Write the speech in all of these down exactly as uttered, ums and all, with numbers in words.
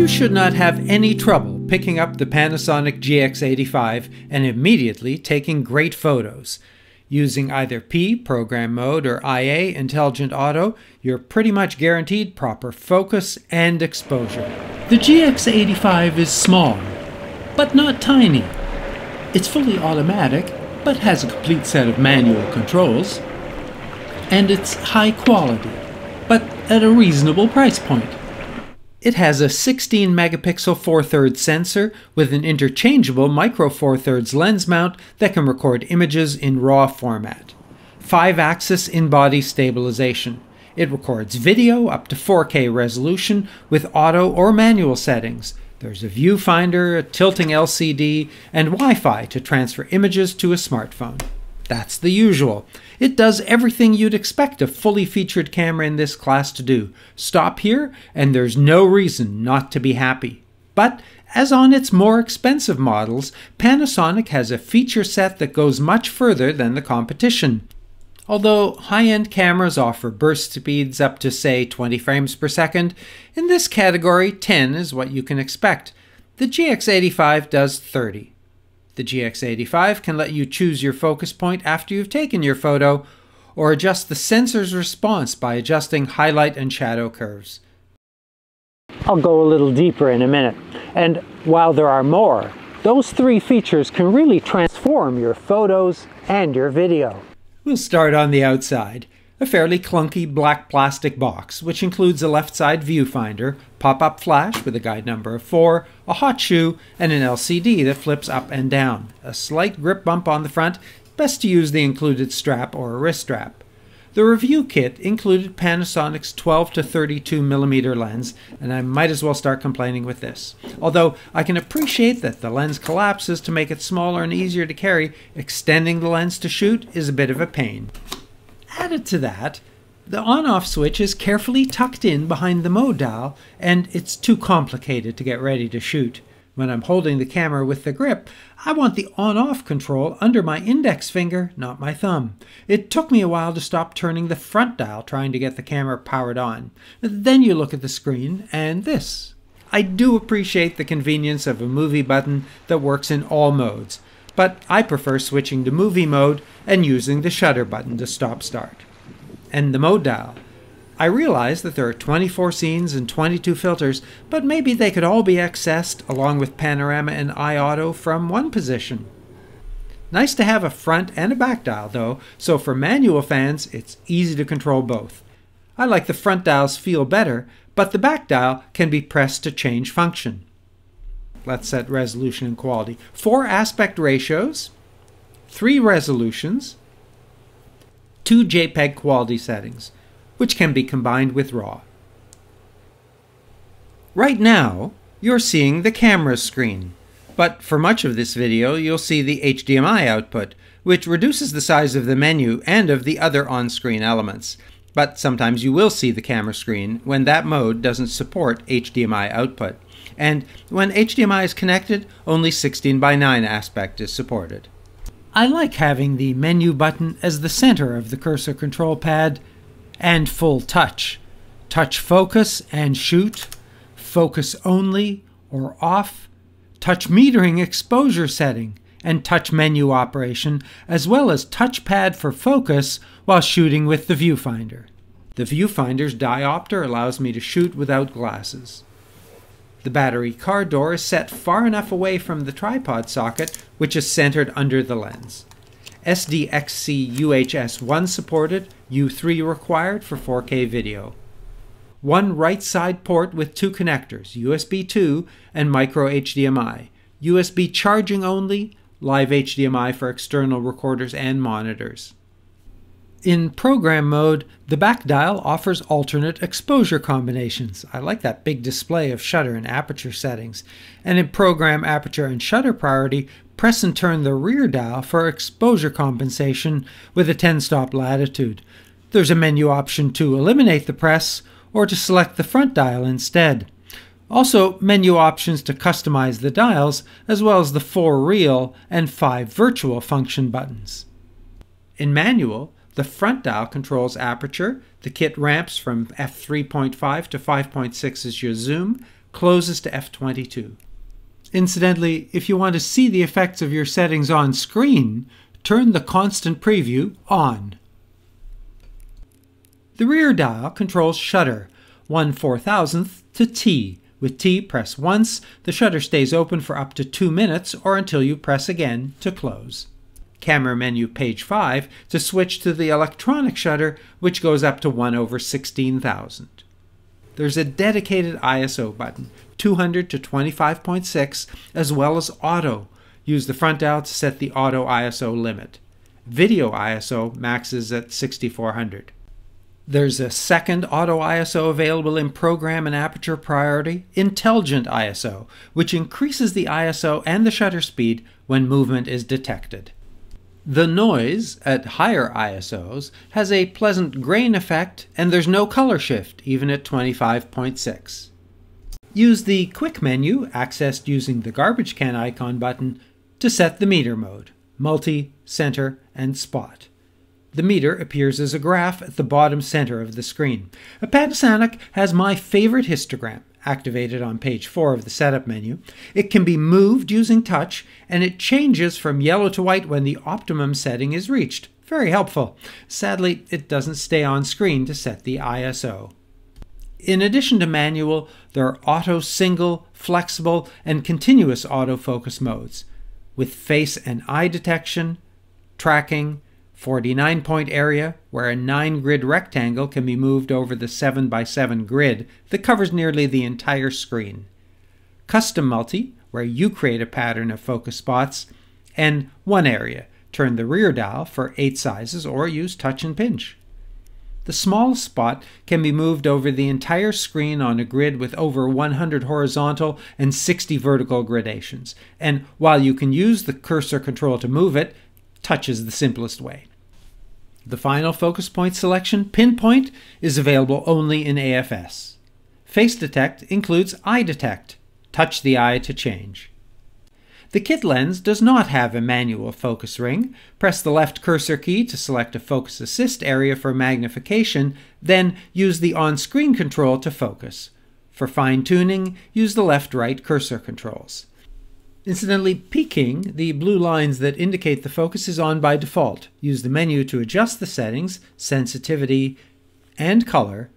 You should not have any trouble picking up the Panasonic G X eighty-five and immediately taking great photos. Using either P, program mode, or I A, intelligent auto, you're pretty much guaranteed proper focus and exposure. The G X eighty-five is small, but not tiny. It's fully automatic, but has a complete set of manual controls. And it's high quality, but at a reasonable price point. It has a sixteen megapixel four thirds sensor with an interchangeable micro four thirds lens mount that can record images in RAW format. five axis in-body stabilization. It records video up to four K resolution with auto or manual settings. There's a viewfinder, a tilting L C D, and Wi-Fi to transfer images to a smartphone. That's the usual. It does everything you'd expect a fully featured camera in this class to do. Stop here, and there's no reason not to be happy. But, as on its more expensive models, Panasonic has a feature set that goes much further than the competition. Although high-end cameras offer burst speeds up to, say, twenty frames per second, in this category, ten is what you can expect. The G X eighty-five does thirty. The G X eighty-five can let you choose your focus point after you've taken your photo, or adjust the sensor's response by adjusting highlight and shadow curves. I'll go a little deeper in a minute. And while there are more, those three features can really transform your photos and your video. We'll start on the outside. A fairly clunky black plastic box, which includes a left side viewfinder, pop-up flash with a guide number of four, a hot shoe, and an L C D that flips up and down. A slight grip bump on the front, best to use the included strap or a wrist strap. The review kit included Panasonic's twelve to thirty-two millimeter lens, and I might as well start complaining with this. Although I can appreciate that the lens collapses to make it smaller and easier to carry, extending the lens to shoot is a bit of a pain. Added to that, the on-off switch is carefully tucked in behind the mode dial, and it's too complicated to get ready to shoot. When I'm holding the camera with the grip, I want the on-off control under my index finger, not my thumb. It took me a while to stop turning the front dial trying to get the camera powered on. Then you look at the screen, and this. I do appreciate the convenience of a movie button that works in all modes, but I prefer switching to movie mode and using the shutter button to stop-start. And the mode dial. I realize that there are twenty-four scenes and twenty-two filters, but maybe they could all be accessed, along with panorama and iAuto, from one position. Nice to have a front and a back dial, though, so for manual fans, it's easy to control both. I like the front dial's feel better, but the back dial can be pressed to change function. Let's set resolution and quality. Four aspect ratios, three resolutions, two JPEG quality settings, which can be combined with RAW. Right now, you're seeing the camera screen, but for much of this video, you'll see the H D M I output, which reduces the size of the menu and of the other on-screen elements. But sometimes you will see the camera screen when that mode doesn't support H D M I output. And when H D M I is connected, only sixteen by nine aspect is supported. I like having the menu button as the center of the cursor control pad, and full touch. Touch focus and shoot, focus only or off, touch metering exposure setting, and touch menu operation, as well as touchpad for focus while shooting with the viewfinder. The viewfinder's diopter allows me to shoot without glasses. The battery car door is set far enough away from the tripod socket, which is centered under the lens. S D X C U H S one supported, U three required for four K video. One right side port with two connectors, U S B two and micro H D M I. U S B charging only, live H D M I for external recorders and monitors. In program mode, the back dial offers alternate exposure combinations. I like that big display of shutter and aperture settings. And in program aperture and shutter priority, press and turn the rear dial for exposure compensation with a ten stop latitude. There's a menu option to eliminate the press or to select the front dial instead. Also, menu options to customize the dials, as well as the four real and five virtual function buttons. In manual, the front dial controls aperture, the kit ramps from f three point five to five point six as your zoom, closes to F twenty-two. Incidentally, if you want to see the effects of your settings on screen, turn the constant preview on. The rear dial controls shutter, one four-thousandth to T. With T, press once. The shutter stays open for up to two minutes or until you press again to close. Camera menu page five to switch to the electronic shutter, which goes up to one over sixteen thousand. There's a dedicated I S O button, two hundred to twenty-five point six, as well as auto. Use the front dial to set the auto I S O limit. Video I S O maxes at sixty-four hundred. There's a second auto I S O available in Program and Aperture Priority, Intelligent I S O, which increases the I S O and the shutter speed when movement is detected. The noise at higher I S Os has a pleasant grain effect, and there's no color shift, even at twenty-five point six. Use the quick menu, accessed using the garbage can icon button, to set the meter mode, multi, center, and spot. The meter appears as a graph at the bottom center of the screen. A Panasonic has my favorite histogram, activated on page four of the setup menu. It can be moved using touch, and it changes from yellow to white when the optimum setting is reached. Very helpful. Sadly, it doesn't stay on screen to set the I S O. In addition to manual, there are auto single, flexible, and continuous autofocus modes, with face and eye detection, tracking, forty-nine point area, where a nine grid rectangle can be moved over the seven by seven grid that covers nearly the entire screen. Custom multi, where you create a pattern of focus spots, and one area. Turn the rear dial for eight sizes or use touch and pinch. The small spot can be moved over the entire screen on a grid with over one hundred horizontal and sixty vertical gradations. And while you can use the cursor control to move it, touch is the simplest way. The final focus point selection, pinpoint, is available only in A F S. Face detect includes eye detect. Touch the eye to change. The kit lens does not have a manual focus ring. Press the left cursor key to select a focus assist area for magnification, then use the on-screen control to focus. For fine-tuning, use the left-right cursor controls. Incidentally, peaking, the blue lines that indicate the focus, is on by default. Use the menu to adjust the settings, sensitivity, and color,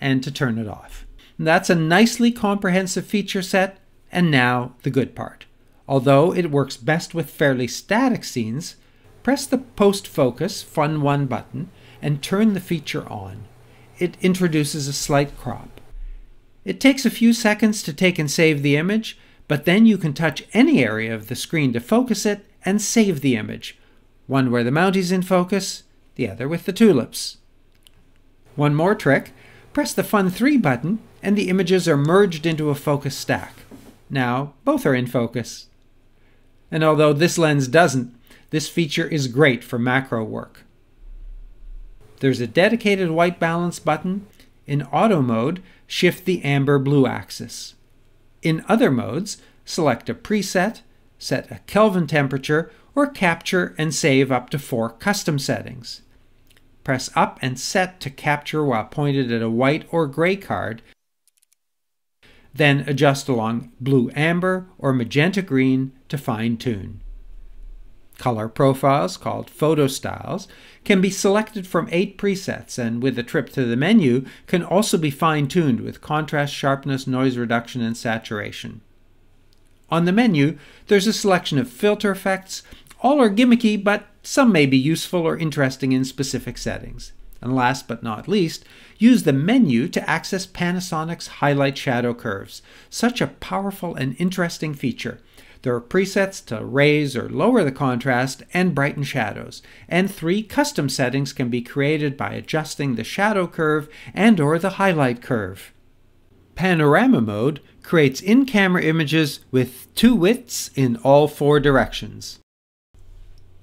and to turn it off. And that's a nicely comprehensive feature set, and now the good part. Although it works best with fairly static scenes, press the post-focus Fun one button and turn the feature on. It introduces a slight crop. It takes a few seconds to take and save the image, but then you can touch any area of the screen to focus it and save the image. One where the mount is in focus, the other with the tulips. One more trick, press the Fun three button and the images are merged into a focus stack. Now both are in focus. And although this lens doesn't, this feature is great for macro work. There's a dedicated white balance button. In auto mode, shift the amber-blue axis. In other modes, select a preset, set a Kelvin temperature, or capture and save up to four custom settings. Press up and set to capture while pointed at a white or gray card, then adjust along blue-amber or magenta-green to fine-tune. Color profiles, called photo styles, can be selected from eight presets, and with a trip to the menu can also be fine-tuned with contrast, sharpness, noise reduction, and saturation. On the menu, there's a selection of filter effects. All are gimmicky, but some may be useful or interesting in specific settings. And last but not least, use the menu to access Panasonic's highlight shadow curves. Such a powerful and interesting feature. There are presets to raise or lower the contrast and brighten shadows, and three custom settings can be created by adjusting the shadow curve and or the highlight curve. Panorama mode creates in-camera images with two widths in all four directions.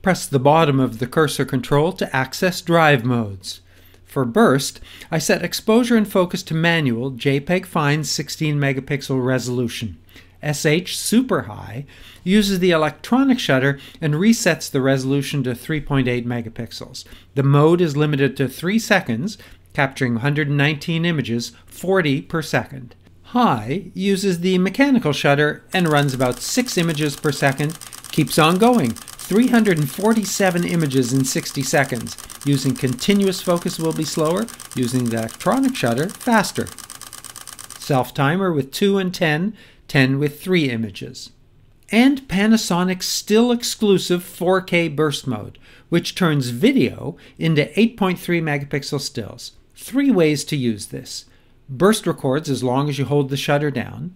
Press the bottom of the cursor control to access drive modes. For burst, I set exposure and focus to manual JPEG fine sixteen megapixel resolution. S H super high uses the electronic shutter and resets the resolution to three point eight megapixels. The mode is limited to three seconds, capturing one hundred nineteen images, forty per second. High uses the mechanical shutter and runs about six images per second, keeps on going, three hundred forty-seven images in sixty seconds. Using continuous focus will be slower, using the electronic shutter faster. Self-timer with two and ten, ten with three images. And Panasonic's still exclusive four K burst mode, which turns video into eight point three megapixel stills. Three ways to use this. Burst records as long as you hold the shutter down.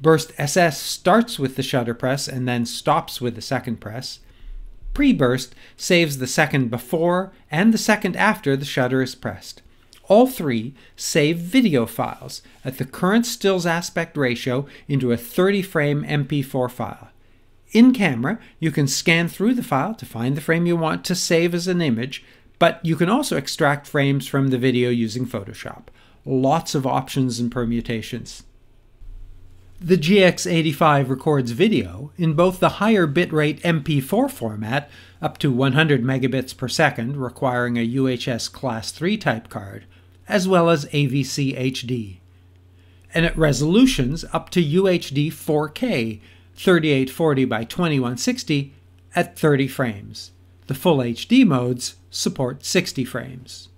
Burst S S starts with the shutter press and then stops with the second press. Pre-burst saves the second before and the second after the shutter is pressed. All three save video files at the current stills aspect ratio into a thirty frame M P four file. In camera, you can scan through the file to find the frame you want to save as an image, but you can also extract frames from the video using Photoshop. Lots of options and permutations. The G X eighty-five records video in both the higher bitrate M P four format, up to one hundred megabits per second, requiring a U H S class three type card, as well as A V C H D, and at resolutions up to U H D four K, thirty-eight forty by twenty-one sixty at thirty frames. The full H D modes support sixty frames.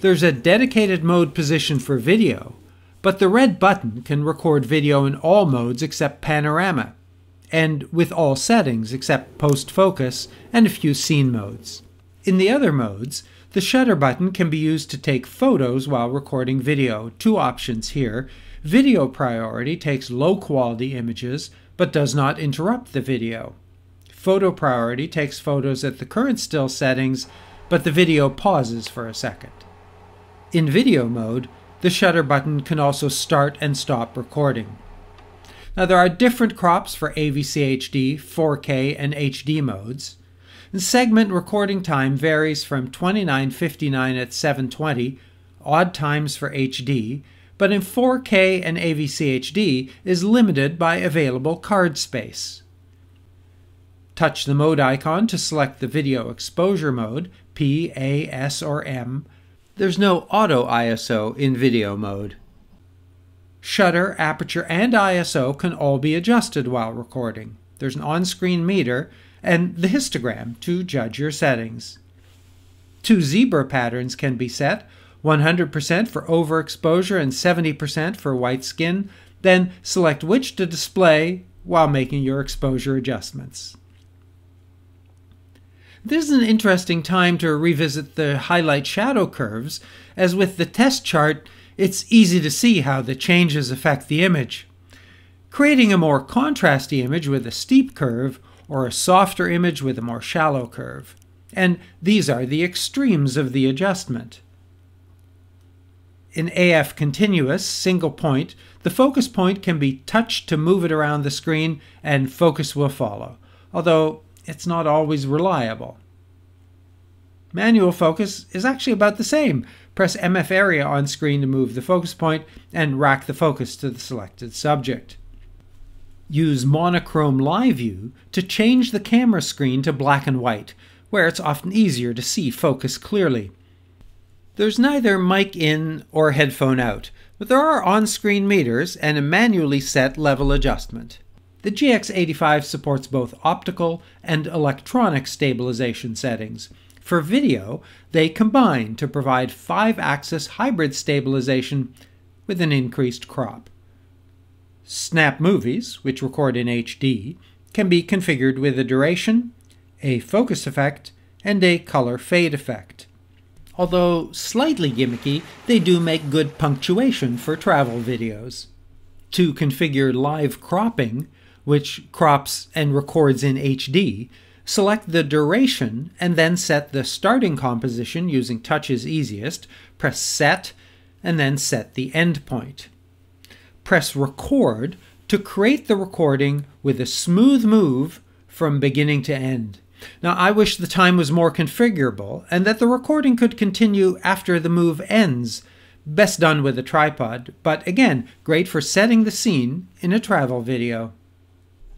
There's a dedicated mode position for video, but the red button can record video in all modes except panorama, and with all settings except post-focus and a few scene modes. In the other modes, the shutter button can be used to take photos while recording video. Two options here. Video priority takes low-quality images, but does not interrupt the video. Photo priority takes photos at the current still settings, but the video pauses for a second. In video mode, the shutter button can also start and stop recording. Now there are different crops for A V C H D, four K, and H D modes. And segment recording time varies from twenty-nine fifty-nine at seven twenty, odd times for H D, but in four K and A V C H D is limited by available card space. Touch the mode icon to select the video exposure mode, P, A, S, or M. There's no auto I S O in video mode. Shutter, aperture, and I S O can all be adjusted while recording. There's an on-screen meter and the histogram to judge your settings. Two zebra patterns can be set, one hundred percent for overexposure and seventy percent for white skin, then select which to display while making your exposure adjustments. This is an interesting time to revisit the highlight shadow curves, as with the test chart, it's easy to see how the changes affect the image. Creating a more contrasty image with a steep curve, or a softer image with a more shallow curve. And these are the extremes of the adjustment. In A F continuous, single point, the focus point can be touched to move it around the screen and focus will follow, although it's not always reliable. Manual focus is actually about the same. Press M F area on screen to move the focus point and rack the focus to the selected subject. Use monochrome live view to change the camera screen to black and white, where it's often easier to see focus clearly. There's neither mic in or headphone out, but there are on-screen meters and a manually set level adjustment. The G X eighty-five supports both optical and electronic stabilization settings. For video, they combine to provide five axis hybrid stabilization with an increased crop. Snap movies, which record in H D, can be configured with a duration, a focus effect, and a color fade effect. Although slightly gimmicky, they do make good punctuation for travel videos. To configure live cropping, which crops and records in H D, select the duration and then set the starting composition using touch is easiest, press set, and then set the end point. Press record to create the recording with a smooth move from beginning to end. Now I wish the time was more configurable and that the recording could continue after the move ends, best done with a tripod, but again, great for setting the scene in a travel video.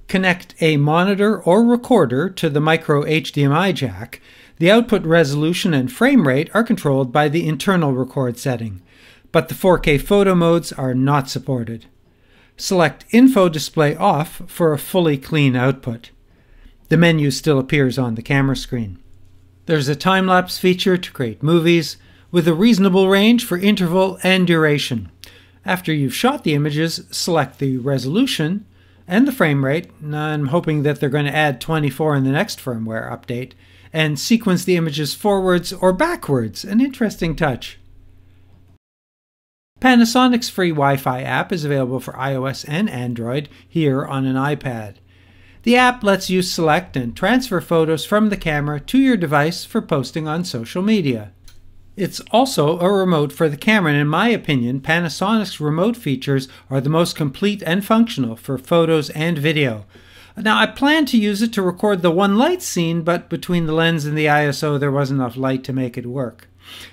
Connect a monitor or recorder to the micro H D M I jack. The output resolution and frame rate are controlled by the internal record setting. but the four K photo modes are not supported. Select Info Display Off for a fully clean output. The menu still appears on the camera screen. There's a time-lapse feature to create movies with a reasonable range for interval and duration. After you've shot the images, select the resolution and the frame rate. I'm hoping that they're going to add twenty-four in the next firmware update, and sequence the images forwards or backwards, an interesting touch. Panasonic's free Wi-Fi app is available for iOS and Android here on an iPad. The app lets you select and transfer photos from the camera to your device for posting on social media. It's also a remote for the camera, and in my opinion, Panasonic's remote features are the most complete and functional for photos and video. Now, I planned to use it to record the one light scene, but between the lens and the I S O, there wasn't enough light to make it work.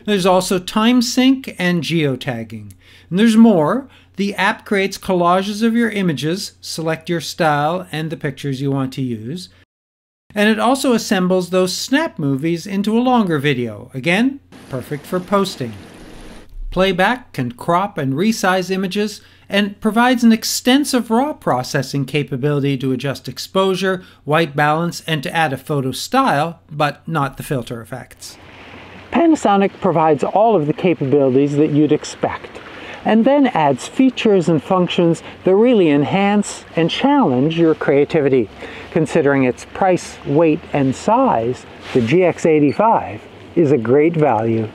There's also time sync and geotagging. And there's more. The app creates collages of your images, select your style and the pictures you want to use. And it also assembles those snap movies into a longer video. Again, perfect for posting. Playback can crop and resize images and provides an extensive RAW processing capability to adjust exposure, white balance, and to add a photo style, but not the filter effects. Panasonic provides all of the capabilities that you'd expect, and then adds features and functions that really enhance and challenge your creativity. Considering its price, weight, and size, the G X eighty-five is a great value.